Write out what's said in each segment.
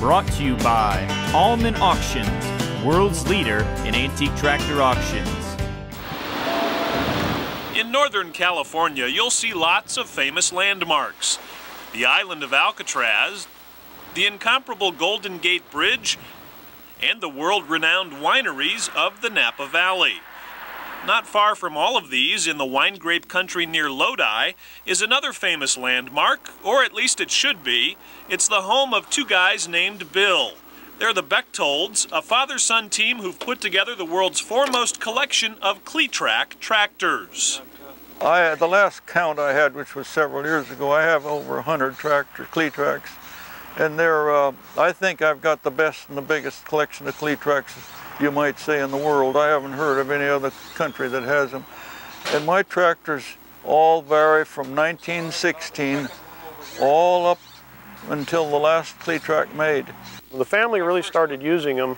brought to you by Aumann Auctions, world's leader in antique tractor auctions. In Northern California, you'll see lots of famous landmarks. The island of Alcatraz, the incomparable Golden Gate Bridge, and the world-renowned wineries of the Napa Valley. Not far from all of these, in the wine grape country near Lodi, is another famous landmark, or at least it should be. It's the home of two guys named Bill. They're the Bechtolds, a father-son team who've put together the world's foremost collection of Cletrac tractors. The last count I had, which was several years ago, I have over 100 Cletracs, and they're, I think I've got the best and the biggest collection of Cletracs, you might say, in the world. I haven't heard of any other country that has them. And my tractors all vary from 1916 all up until the last Cletrac made. The family really started using them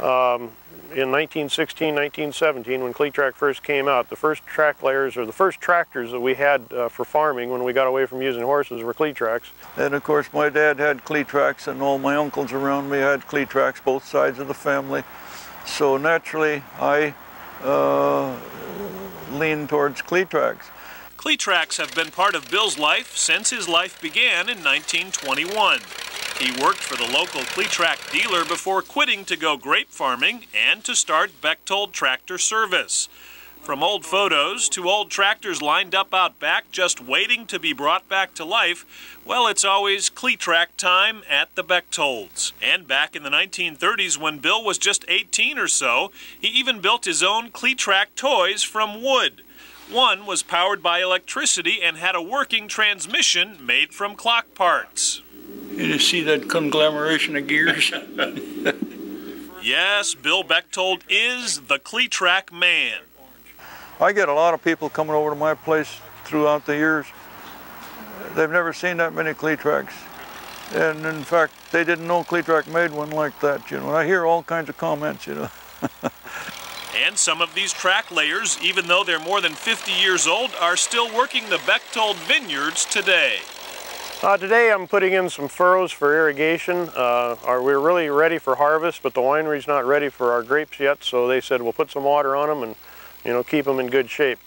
in 1916, 1917 when Cletrac first came out. The first track layers, or the first tractors that we had for farming when we got away from using horses, were Cletracs. And of course my dad had Cletracs, and all my uncles around me had Cletracs, both sides of the family. So naturally, I lean towards Cletracs. Cletracs have been part of Bill's life since his life began in 1921. He worked for the local Cletrac dealer before quitting to go grape farming and to start Bechtold Tractor Service. From old photos to old tractors lined up out back just waiting to be brought back to life, well, it's always Cletrac time at the Bechtolds. And back in the 1930s, when Bill was just 18 or so, he even built his own Cletrac toys from wood. One was powered by electricity and had a working transmission made from clock parts. You just see that conglomeration of gears. Yes, Bill Bechtold is the Cletrac man. I get a lot of people coming over to my place throughout the years. They've never seen that many Cletracs. And in fact, they didn't know Cletrac made one like that, you know. I hear all kinds of comments, you know. And some of these track layers, even though they're more than 50 years old, are still working the Bechtold vineyards today. Today I'm putting in some furrows for irrigation. We're really ready for harvest, but the winery's not ready for our grapes yet, so they said we'll put some water on them and, you know, keep them in good shape.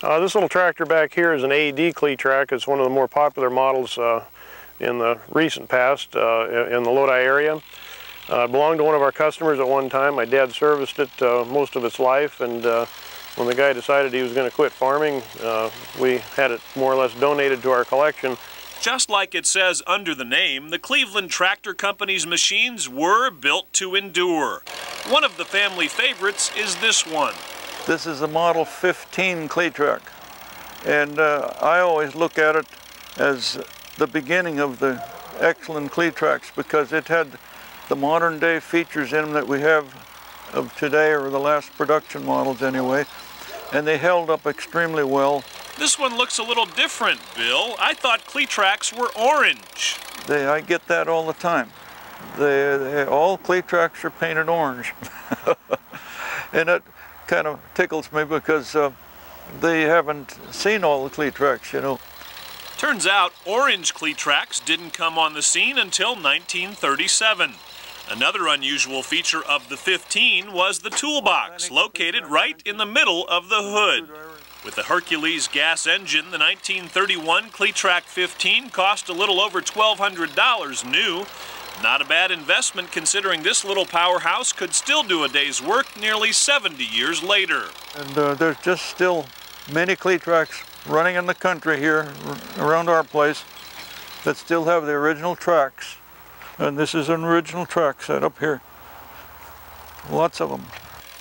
This little tractor back here is an AD Cletrac. It's one of the more popular models in the recent past in the Lodi area. It belonged to one of our customers at one time. My dad serviced it most of its life, and when the guy decided he was going to quit farming, we had it more or less donated to our collection. Just like it says under the name, the Cleveland Tractor Company's machines were built to endure. One of the family favorites is this one. This is a Model 15 Cletrac, and I always look at it as the beginning of the excellent Cletracs, because it had the modern day features in them that we have of today, or the last production models anyway, and they held up extremely well. This one looks a little different, Bill. I thought Cletracs were orange. I get that all the time. All Cletracs are painted orange. And it kind of tickles me, because they haven't seen all the Cletracs, you know. Turns out orange Cletracs didn't come on the scene until 1937. Another unusual feature of the 15 was the toolbox, located right in the middle of the hood. With the Hercules gas engine, the 1931 Cletrac 15 cost a little over $1,200 new. Not a bad investment, considering this little powerhouse could still do a day's work nearly 70 years later. And there's just still many Cletracs running in the country here, around our place, that still have the original tracks. And this is an original track set up here. Lots of them.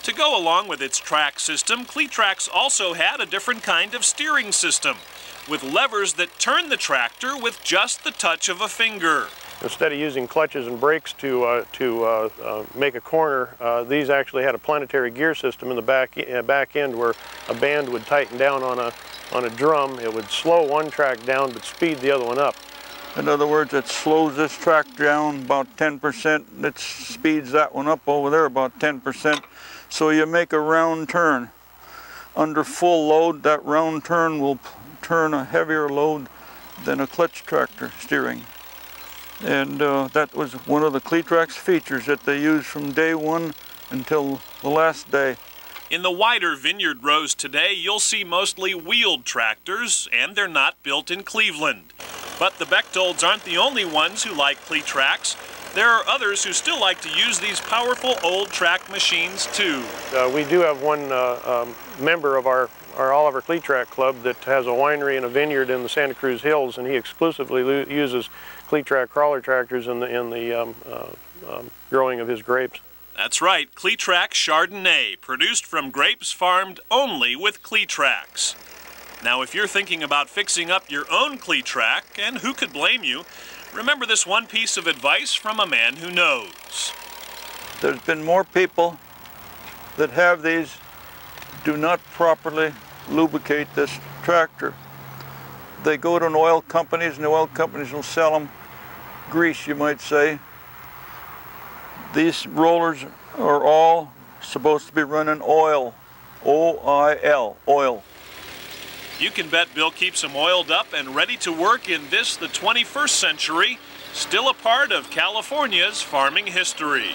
To go along with its track system, Cletracs also had a different kind of steering system, with levers that turn the tractor with just the touch of a finger. Instead of using clutches and brakes to make a corner, these actually had a planetary gear system in the back end, where a band would tighten down on a drum. It would slow one track down but speed the other one up. In other words, it slows this track down about 10%, and it speeds that one up over there about 10%. So you make a round turn. Under full load, that round turn will turn a heavier load than a clutch tractor steering. And that was one of the Cletrac's features that they used from day one until the last day. In the wider vineyard rows today, you'll see mostly wheeled tractors, and they're not built in Cleveland. But the Bechtolds aren't the only ones who like Cletracs. There are others who still like to use these powerful old track machines too. We do have one member of our Oliver Cletrac Club that has a winery and a vineyard in the Santa Cruz Hills, and he exclusively uses Cletrac crawler tractors in the growing of his grapes. That's right, Cletrac Chardonnay, produced from grapes farmed only with Cletracs. Now, if you're thinking about fixing up your own Cletrac, and who could blame you, remember this one piece of advice from a man who knows. There's been more people that have these do not properly lubricate this tractor. They go to an oil companies, and the oil companies will sell them grease, you might say. These rollers are all supposed to be running oil, O-I-L, oil. You can bet Bill keeps them oiled up and ready to work in this, the 21st century, still a part of California's farming history.